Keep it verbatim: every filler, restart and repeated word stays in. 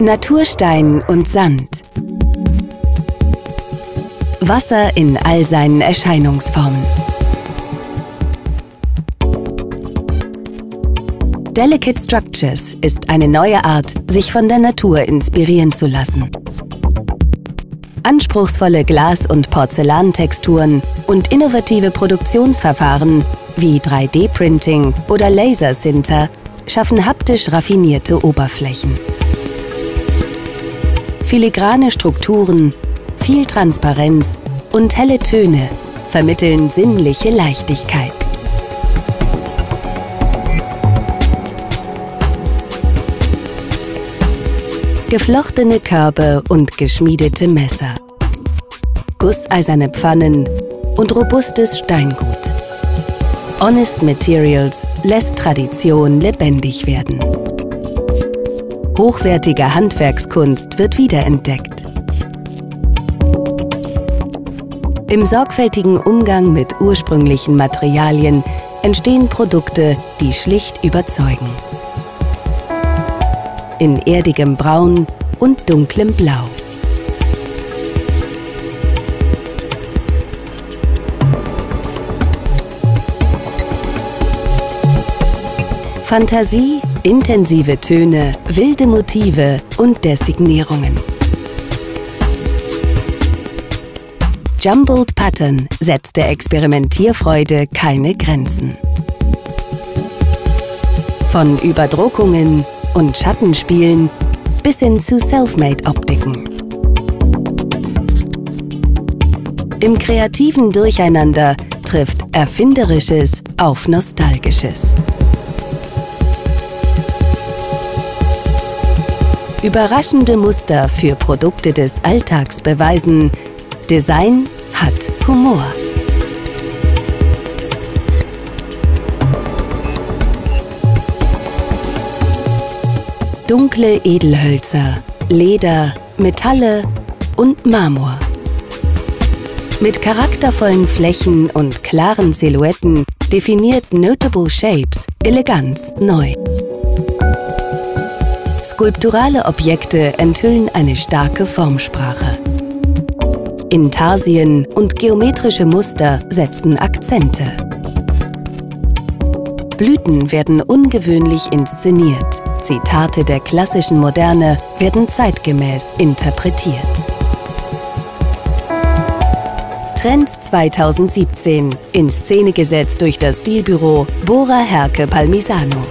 Naturstein und Sand. Wasser in all seinen Erscheinungsformen. Delicate Structures ist eine neue Art, sich von der Natur inspirieren zu lassen. Anspruchsvolle Glas- und Porzellantexturen und innovative Produktionsverfahren wie drei D Printing oder Lasersinter schaffen haptisch raffinierte Oberflächen. Filigrane Strukturen, viel Transparenz und helle Töne vermitteln sinnliche Leichtigkeit. Geflochtene Körbe und geschmiedete Messer, gusseiserne Pfannen und robustes Steingut. Honest Materials lässt Tradition lebendig werden. Hochwertige Handwerkskunst wird wiederentdeckt. Im sorgfältigen Umgang mit ursprünglichen Materialien entstehen Produkte, die schlicht überzeugen. In erdigem Braun und dunklem Blau. Fantasie, intensive Töne, wilde Motive und Designierungen. Jumbled Pattern setzt der Experimentierfreude keine Grenzen. Von Überdruckungen und Schattenspielen bis hin zu Selfmade-Optiken. Im kreativen Durcheinander trifft Erfinderisches auf Nostalgisches. Überraschende Muster für Produkte des Alltags beweisen, Design hat Humor. Dunkle Edelhölzer, Leder, Metalle und Marmor. Mit charaktervollen Flächen und klaren Silhouetten definiert Notable Shapes Eleganz neu. Skulpturale Objekte enthüllen eine starke Formsprache. Intarsien und geometrische Muster setzen Akzente. Blüten werden ungewöhnlich inszeniert. Zitate der klassischen Moderne werden zeitgemäß interpretiert. Trends zweitausendsiebzehn, in Szene gesetzt durch das Stilbüro Bora Herke Palmisano.